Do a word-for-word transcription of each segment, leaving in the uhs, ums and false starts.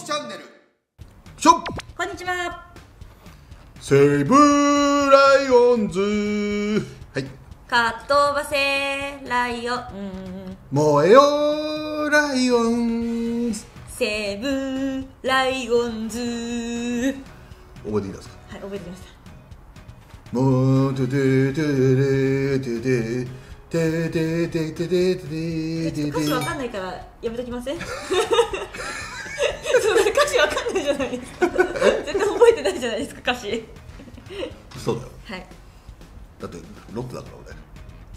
きチャンネル。しょこんにちは。西武ライオンズ。はい。かっ飛ばせライオン。燃えよライオンズ。西武ライオンズ。覚えていますか。はい、覚えていました。もうトゥトゥトゥトゥトゥトゥトゥトゥトゥトゥトゥトゥ。歌詞わかんないからやめときません。そんな歌詞わかんないじゃないですか。絶対覚えてないじゃないですか歌詞。そうだよ。はい。だってロッテだから俺。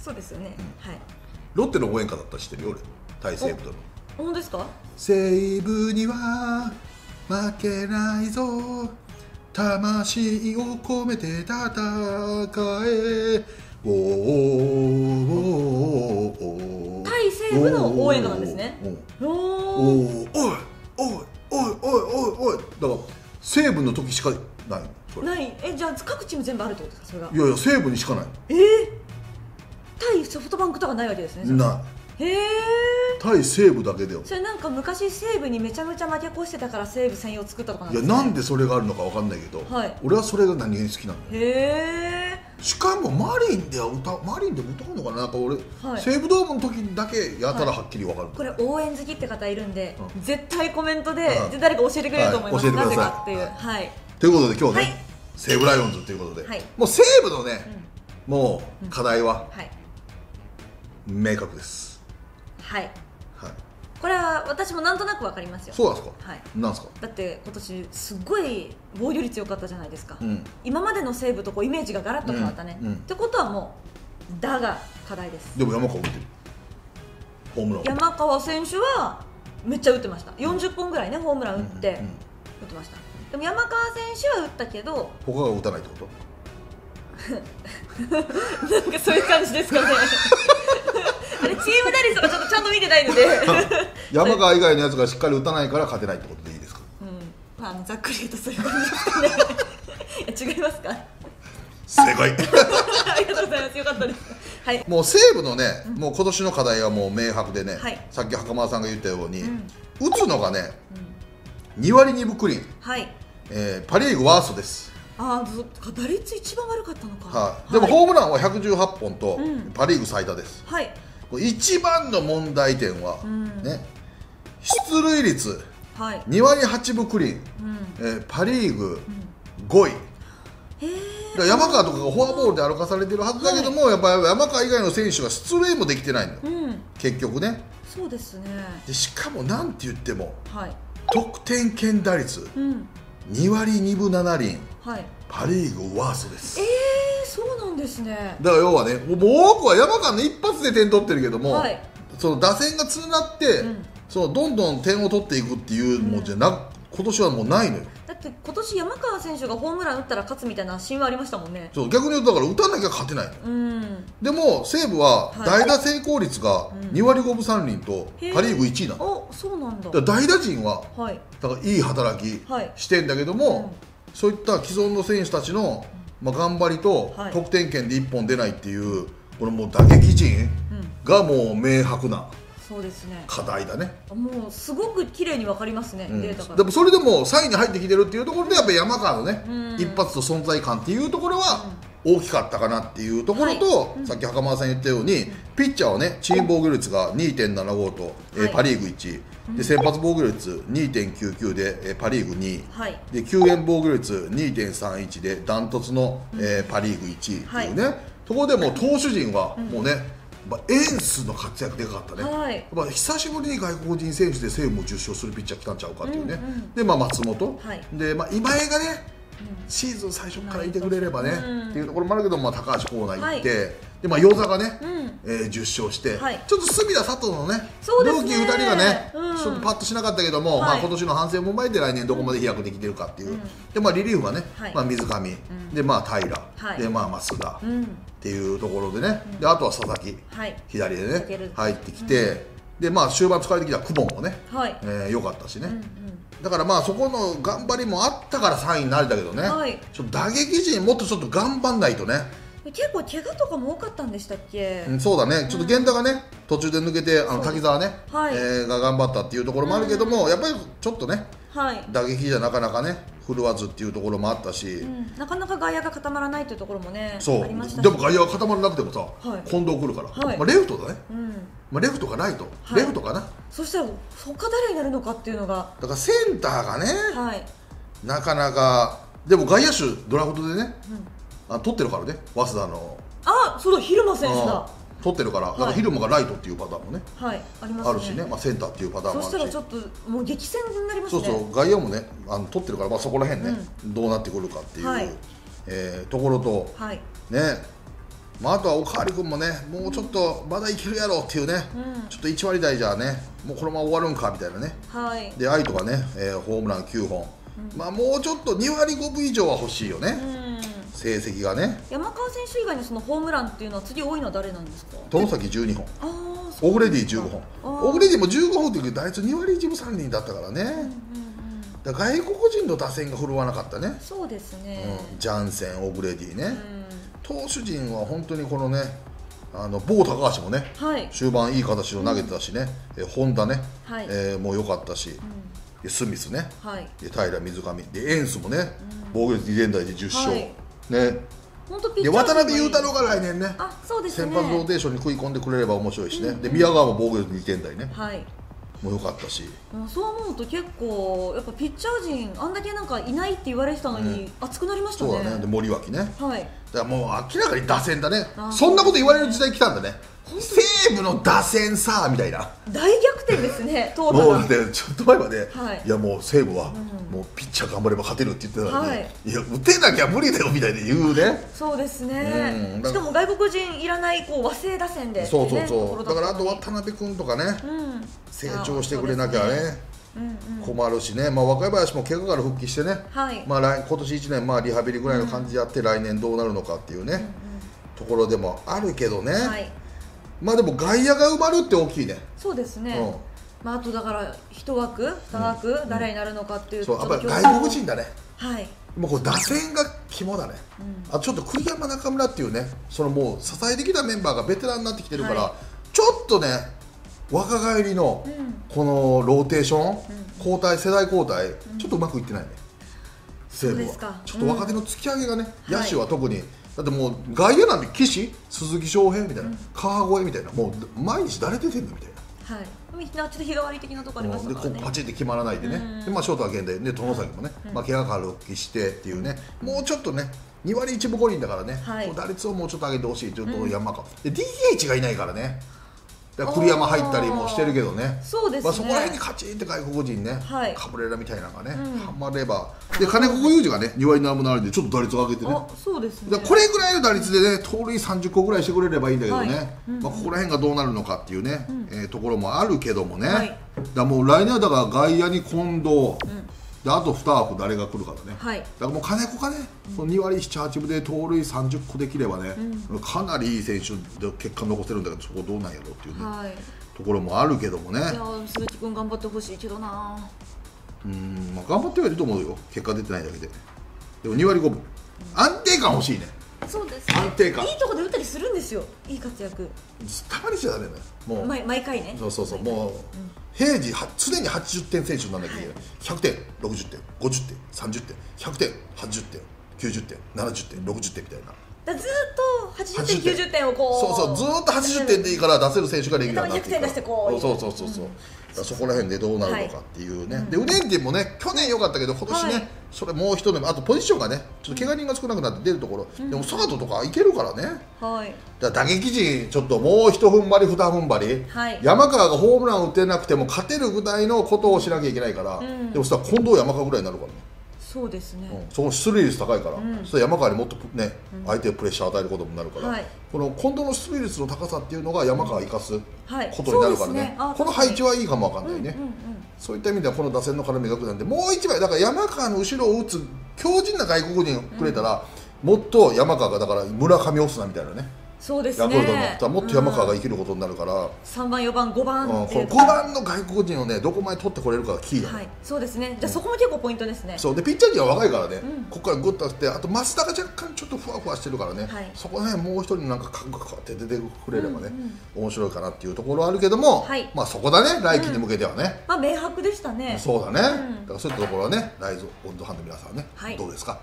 そうですよね。はい。ロッテの応援歌だったら知ってるよ俺。対西武との。本当ですか？西武には負けないぞ。魂を込めて戦え。おおおお。対西武の応援歌なんですね。おお。だから西武の時しかないの。ない。え、じゃあ各チーム全部あるってことですかそれが。いやいや西武にしかない。ええ。対ソフトバンクとかないわけですね。ない。へえ。対西武だけだよ。それなんか昔西武にめちゃめちゃ負け越してたから西武専用作ったとかなんですね。いやなんでそれがあるのかわかんないけど。はい。俺はそれが何より好きなんだよ。へえ。しかもマリンでは歌マリンでも歌うのかななんか俺、はい、西武ドームの時だけやたらはっきりわかる、はい。これ応援好きって方いるんで、うん、絶対コメントで、うん、誰か教えてくれると思います。はい、なぜかっていう。はい。はい、ということで今日ね、はい、西武ライオンズということで、はい、もう西武のね、うん、もう課題は、うんはい、明確です。はい。はい。これは私もなんとなくわかりますよ。そうなんですか。はい。なんですか。だって今年すごい防御率良かったじゃないですか。うん、今までの西武とこうイメージがガラッと変わったね。うんうん、ってことはもうだが課題です。でも山川打ってる。ホームラン。山川選手はめっちゃ打ってました。よんじゅっぽんぐらいねホームラン打って打ってました。でも山川選手は打ったけど。他が打たないってこと？なんかそういう感じですかね。あれチーム打率とかちょっとちゃんと見てないので山川以外のやつがしっかり打たないから勝てないってことでいいですか、うんまあ、ざっくり言うとそういう感じですね違いますか正解ありがとうございますよかったです、はい、もう西武のねもう今年の課題はもう明白でね、はい、さっき袴田さんが言ったように、うん、打つのがね、うん、にわりにぶくりん、はいえー、パ・リーグワーストですあ打率一番悪かったのか、はい、でもホームランはひゃくじゅうはっぽんとパ・リーグ最多です、うんはい一番の問題点は、うんね、出塁率、はい、にわりはちぶくりん、うんえー、パ・リーグごい、うん、山川とかがフォアボールで歩かされてるはずだけども、はい、やっぱ山川以外の選手が出塁もできてないの、うん、結局ねそうですねでしかもなんて言っても、はい、得点圏打率、うん、にわりにぶななりん、はい、パ・リーグワーストです。えーそうなんですねだから要はねもう多くは山川の一発で点取ってるけども、はい、その打線がつなって、うん、そのどんどん点を取っていくっていうのじゃな、うん、今年はもうないのよだって今年山川選手がホームラン打ったら勝つみたいなシーンはありましたもんねそう逆に言うとだから打たなきゃ勝てない、うん、でも西武は代打成功率がにわりごぶさんりんとパ・リーグいちいなの、うん、そうなんだだから代打陣は、はい、だからいい働きしてんだけども、はいうん、そういった既存の選手たちのまあ頑張りと得点圏でいっぽん出ないっていうこれもう打撃陣がもう明白な課題だね、うん、もうすごく綺麗に分かりますね、うん、データからでもそれでもさんいに入ってきてるっていうところでやっぱり山川のね、うん、一発と存在感っていうところは大きかったかなっていうところと、はいうん、さっき袴田さん言ったようにピッチャーはねチーム防御率が にてんななご と、はい、パ・リーグいちい、うん、で先発防御率 にてんきゅうきゅう でパ・リーグにい、はい、で救援防御率 にてんさんいち でダントツの、うんえー、パ・リーグいちいというね、はい、ところでもう投手陣はもうね、うん、エンスの活躍でかかったね、はい、まあ久しぶりに外国人選手で西武もじゅっしょうするピッチャー来たんちゃうかっていうね、うんうん、でまあ松本、はい、でまあ今江がねシーズン最初からいてくれればねっていうところもあるけど、まあ、高橋光成行って、はい、でまあ與座がね、うんえー、じゅっしょうして、はい、ちょっと隅田佐藤のねルーキーふたりがね、うん、ちょっとパッとしなかったけども、はい、まあ今年の反省も踏まえて来年どこまで飛躍できてるかっていう、うん、でまあリリーフがね、はい、まあ水上、うん、でまあ平、はい、でまあ増田っていうところでね、うん、であとは佐々木、はい、左でね入ってきて、うん、でまあ終盤使われてきた久保もね良、はいえー、かったしね。うんうんだからまあそこの頑張りもあったからさんいになれたけどね、はい、ちょっと打撃陣もっとちょっと頑張んないとね結構怪我とかも多かったんでしたっけ、うん、そうだねちょっと源田がね、うん、途中で抜けてあの滝沢ね、はいえー、が頑張ったっていうところもあるけども、うん、やっぱりちょっとね、はい、打撃じゃなかなかね振るわずっていうところもあったし、うん、なかなか外野が固まらないというところもね、そうありましたし、でも外野が固まらなくてもさ、はい、近藤来るから、はい、まあレフトだね、うんまあ、レフトかライト、はい、レフトかな、そしたら他誰になるのかっていうのが、だからセンターがね、はい、なかなか、でも外野手、ドラフトでね、うん、あ取ってるからね、早稲田の、あそうだ、蛭間選手だ。取ってるから、だから昼間がライトっていうパターンもね、はい、ありますね、あるしね、まあ、センターっていうパターンもあるし、そしたらちょっともう激戦になりますね。そうそう、外野もね、あの取ってるから、まあ、そこら辺ね、うん、どうなってくるかっていう、はいえー、ところと、はい、ね、まあ、あとはおかわり君もね、もうちょっとまだいけるやろっていうね、うん、ちょっといち割台じゃね、もうこのまま終わるんかみたいなね、はい、で、愛とかね、えー、ホームランきゅうほん、うん、まあもうちょっとに割ごぶ以上は欲しいよね。うん成績がね、山川選手以外のそのホームランっていうのは次多いのは誰なんですか？外崎じゅうにほん、オグレディじゅうごほん、オグレディもじゅうごほんというけど、打率に割いちぶさんりんだったからね、うんうんうん、だから外国人の打線が振るわなかったね、そうですね、うん、ジャンセン、オグレディね、うん、投手陣は本当にこのね、あの某高橋もね、はい、終盤いい形を投げてたしね、うん、え本田ね、はいえー、もう良かったし、うん、スミスね、はい、で平、水上で、エンスもね、うん、防御率にてんだいでじゅっしょう。はいね、で渡辺裕太郎が来年ね、あそうですね、先発ローテーションに食い込んでくれれば面白いしね、うんうん、で宮川も防御率にてんだいね、はい、もう良かったし、もうそう思うと結構やっぱピッチャー陣あんだけなんかいないって言われてたのに、うん、熱くなりましたね。そうだね、で森脇ね、はい、だからもう明らかに打線だね、そんなこと言われる時代来たんだね、西武の打線さみたいな大逆転ですね、トータルもう、ね、ちょっと前まで、はい、いやもう西武は、うん、もうピッチャー頑張れば勝てるって言ってたのに、はい、いや打てなきゃ無理だよみたいに言うね、そうですね、しかも外国人いらないこう和製打線で、ね、そうそうそう、だからあと渡辺君とかね、うん、成長してくれなきゃね困るしね、まあ、若い林も怪我から復帰してね、はい、まあ来今年いちねん、まあ、リハビリぐらいの感じでやって、うん、来年どうなるのかっていうね、うんうん、ところでもあるけどね、はい、まあでも外野が埋まるって大きいね。そうですね。うん、まああとだから一枠二枠、うん、誰になるのかっていう。そう、やっぱり外国人だね。はい。もうこう打線が肝だね。うん、あちょっと栗山中村っていうね、そのもう支えてきたメンバーがベテランになってきてるから、はい、ちょっとね若返りのこのローテーション、うん、交代世代交代、うん、ちょっとうまくいってないね。西武はちょっと若手の突き上げがね、うん、野手は特に。はい、だってもう外野なんて岸、鈴木将平みたいな、うん、川越みたいな、もう毎日誰出てんのみたいな、はい、ちょっと日替わり的なとこありましたからね、でこうパチって決まらないでね、でまあショートは現代で、外崎もね、うん、まあ怪我から復帰してっていうね、うん、もうちょっとねに割いちぶごりんだからね、はい、打率をもうちょっと上げてほしいというと山川、うん、で ディーエイチ がいないからね、だから栗山入ったりもしてるけどね、そうですね、まあそこら辺にカチンって外国人ね、はい、カブレラみたいなのがね、うん、はまれば、で金子雄二がね、に割ななぶなりでちょっと打率を上げてね、そうですね、だこれぐらいの打率でね、盗塁さんじゅっこぐらいしてくれればいいんだけどね、はい、うん、まあここら辺がどうなるのかっていうね、うん、えー、ところもあるけどもね、はい、だもう来年はだから外野に近藤、うん、であとに枠誰が来るかだね、はい、だからもう金子がね、うん、そのに割ななはちぶで盗塁さんじゅっこできればね、うん、かなりいい選手で結果残せるんだけど、そこどうなんやろうっていうね、はい、ところもあるけどもね、いや鈴木君頑張ってほしいけどな、うーん、まあ、頑張ってはいると思うよ、結果出てないだけで、でもに割ごぶ、うん、安定感欲しいね、そうです、安定感、いいとこで打ったりするんですよ、いい活躍たまにしちゃダメだよ、もう毎回ね、そうそうそう、もう、うん、平時は常にはちじゅってん選手にならなきゃいけない、ひゃくてん、ろくじゅってん、ごじゅってん、さんじゅってん、ひゃくてん、はちじゅってん、きゅうじゅってん、ななじゅってん、ろくじゅってんみたいな、だずっとはちじゅってん、きゅうじゅってんをこう、そうそう、ずっとひゃくてんでいいから出せる選手がレギュラーになっていくから、そうそうそうそう、そこら辺でどうなるのかっていうね、でウネンティもね、去年良かったけど、今年ね、それもう一年、あとポジションがね、ちょっと怪我人が少なくなって出るところ、でもサードとかいけるからね、だから打撃陣、ちょっともう一踏ん張り、二踏ん張り、山川がホームラン打てなくても勝てるぐらいのことをしなきゃいけないから、でもさ、近藤、山川ぐらいになるからね。そうですね、うん、その出塁率高いから、うん、それ山川にもっと、ね、うん、相手をプレッシャー与えることになるから、はい、この近藤の出塁率の高さっていうのが山川を生かすことになるからね、この配置はいいかもわかんないね、そういった意味ではこの打線の絡みがくなんで、もう一枚、だから山川の後ろを打つ強靭な外国人をくれたら、うん、もっと山川がだから村上を押すなみたいなね。そうですね、ヤクルトになったらもっと山川が生きることになるから、うん、さんばん、よばん、ごばん、うん、このごばんの外国人を、ね、どこまで取ってこれるかがキーだ、ね、はい、そうですね、じゃあそこも結構ポイントですね、うん、そうでピッチャー陣は若いからね、うん、ここからぐっと上げて、あと増田が若干ちょっとふわふわしてるからね、はい、そこら辺もう一人なんかカンカンって出てくれればね、うん、うん、面白いかなっていうところはあるけども、はい、まあそこだね、来季に向けてはね、うん、まあ明白でしたね、そうだね、うん、だからそういったところはね、ライズオンドハンの皆さんね、はい、どうですか。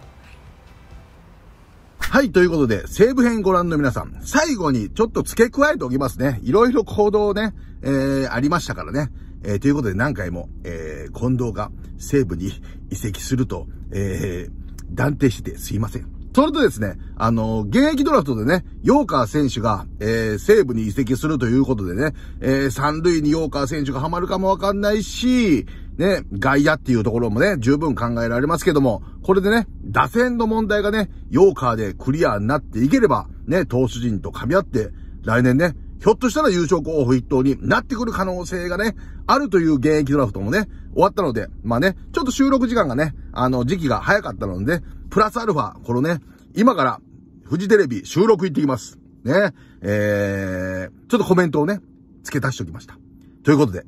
はい、ということで、西部編ご覧の皆さん、最後にちょっと付け加えておきますね。いろいろ行動ね、えー、ありましたからね。えー、ということで何回も、えー、近藤が西部に移籍すると、えー、断定しててすいません。それとですね、あのー、現役ドラフトでね、陽川選手が、えー、西部に移籍するということでね、えー、三塁に陽川選手がハマるかもわかんないし、ね、外野っていうところもね、十分考えられますけども、これでね、打線の問題がね、ヨーカーでクリアになっていければ、ね、投手陣と噛み合って、来年ね、ひょっとしたら優勝候補筆頭になってくる可能性がね、あるという現役ドラフトもね、終わったので、まあね、ちょっと収録時間がね、あの、時期が早かったので、プラスアルファ、このね、今から、フジテレビ収録行ってきます。ね、えー、ちょっとコメントをね、付け足しておきました。ということで、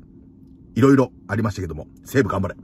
いろいろありましたけども、西武頑張れ。